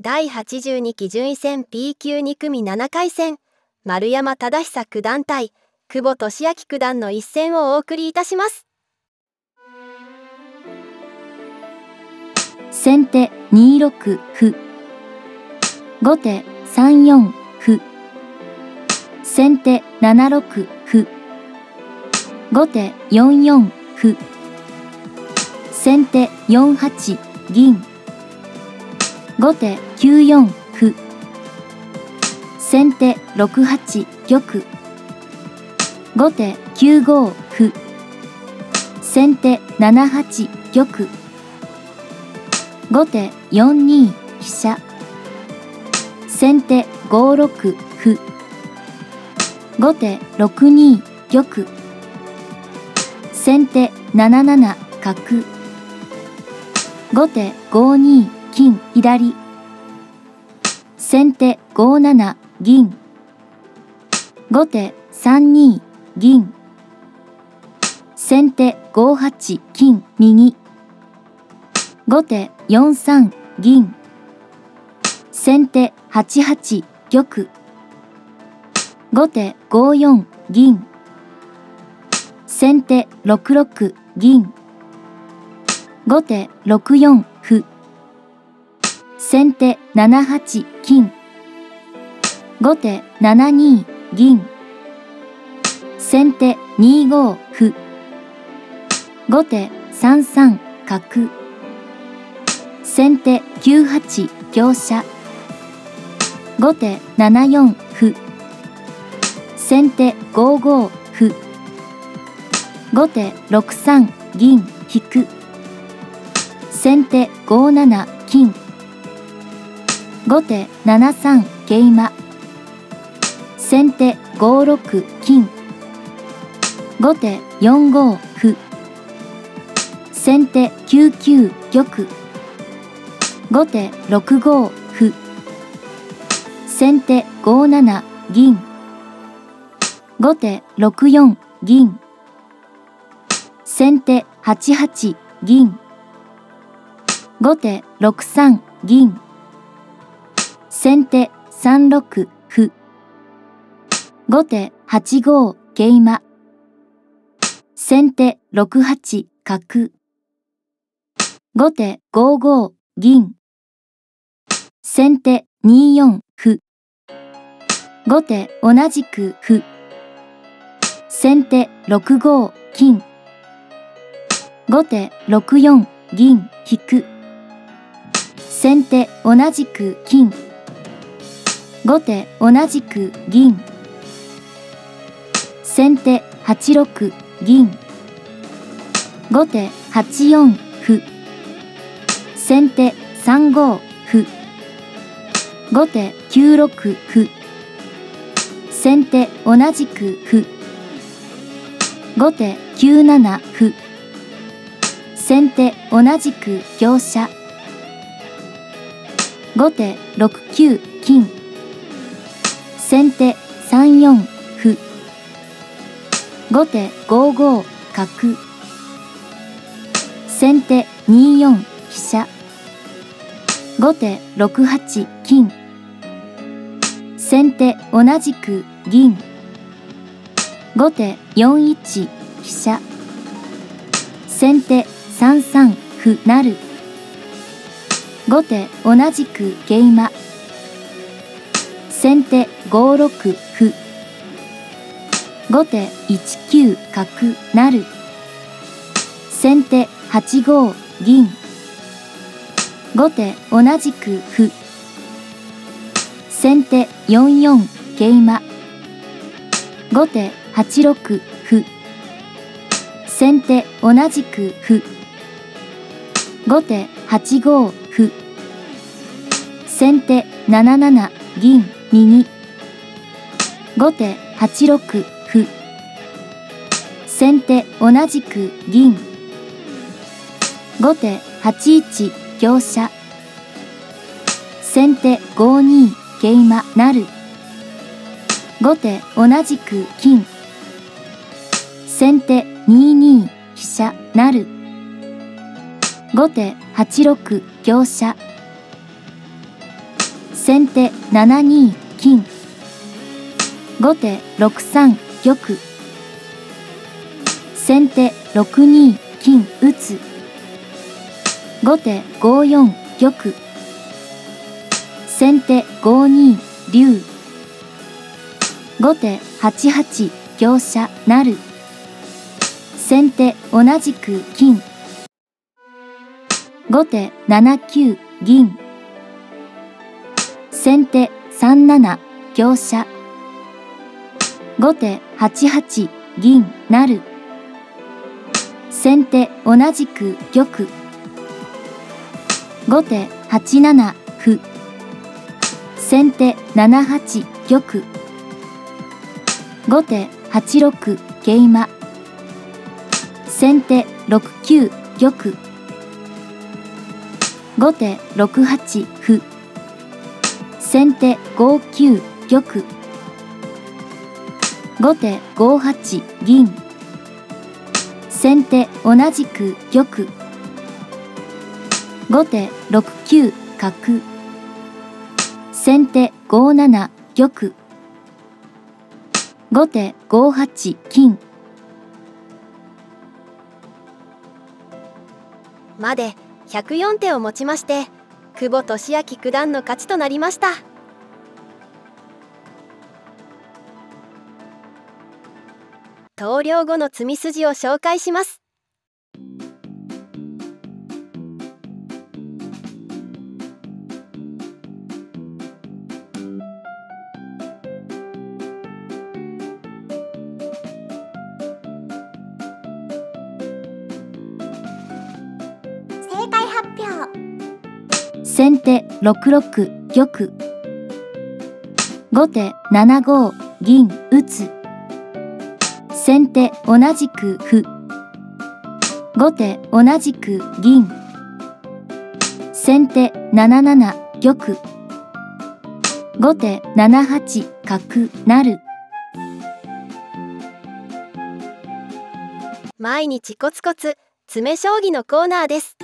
第82期順位戦 P 級2組7回戦、丸山忠久九段対久保利明九段の一戦をお送りいたします。先手2六歩、後手3四歩、先手7六歩、後手4四歩、先手4八銀、後手9四歩、先手6八玉、後手9五歩、先手7八玉、後手4二飛車、先手5六歩、後手6二玉、先手7七角、後手5二金左、先手5七銀、後手3二銀、先手5八金右、後手4三銀、先手8八玉、後手5四銀、先手6六銀、後手6四歩、先手7八金、後手7二銀、先手2五歩、後手3三角、先手9八香車、後手7四歩、先手5五歩、後手6三銀引く、先手5七金、後手7三桂馬、先手5六金、後手4五歩、先手9九玉、後手6五歩、先手5七銀、後手6四銀、先手8八銀、後手6三銀、先手3六歩、後手8五桂馬、先手6八角、後手5五銀、先手2四歩、後手同じく歩、先手6五金、後手6四銀引く、先手同じく金、後手同じく銀、先手8六銀、後手8四歩、先手3五歩、後手9六歩、先手同じく歩、後手9七歩、先手同じく香車、後手6九金、先手3四歩、後手5五角、先手2四飛車、後手6八金、先手同じく銀、後手4一飛車、先手3三歩成、後手同じく桂馬、先手5六歩、後手1九角成、先手8五銀、後手同じく歩、先手4四桂馬、後手8六歩、先手同じく歩、後手8五歩、先手7七銀右、後手8六歩、先手同じく銀、後手8一香車、先手5二桂馬成、後手同じく金、先手2二飛車成、後手8六香車、先手7二金、後手6三玉、先手6二金打つ、後手5四玉、先手5二竜、後手8八香車なる、先手同じく金、後手7九銀、先手3七香車、後手8八銀なる、先手同じく玉、後手8七歩、先手7八玉、後手8六桂馬、先手6九玉、後手6八歩、先手5九玉、後手5八銀、先手同じく玉、後手6九角、先手5七玉、後手5八金まで104手をもちまして久保利明九段の勝ちとなりました。投了後の詰み筋を紹介します。正解発表。先手6六玉、後手7五銀打つ、先手同じく歩、後手同じく銀、先手7七玉、後手7八角なる。毎日コツコツ詰将棋のコーナーです。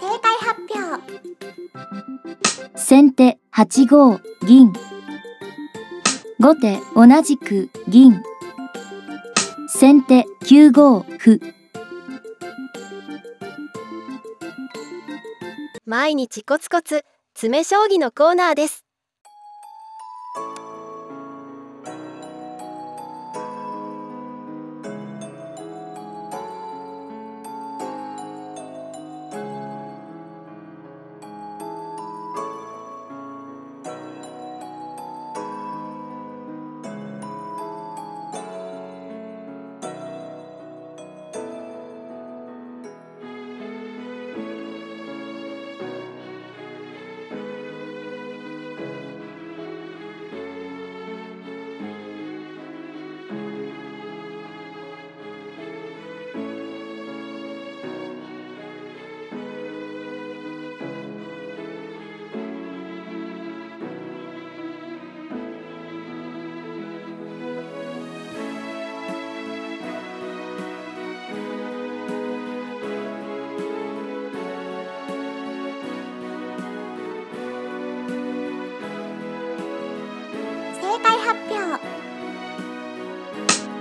正解発表。先手8五銀、後手同じく銀、先手9五歩。毎日コツコツ詰将棋のコーナーです。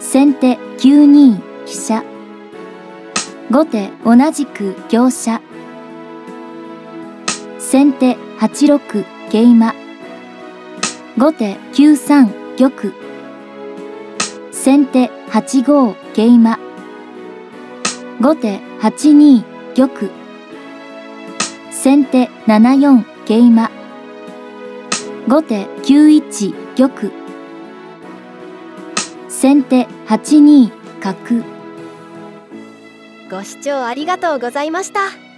先手9二飛車、後手同じく香車、先手8六桂馬、後手9三玉、先手8五桂馬、後手8二玉、先手7四桂馬、後手9一玉。先手8二角。ご視聴ありがとうございました。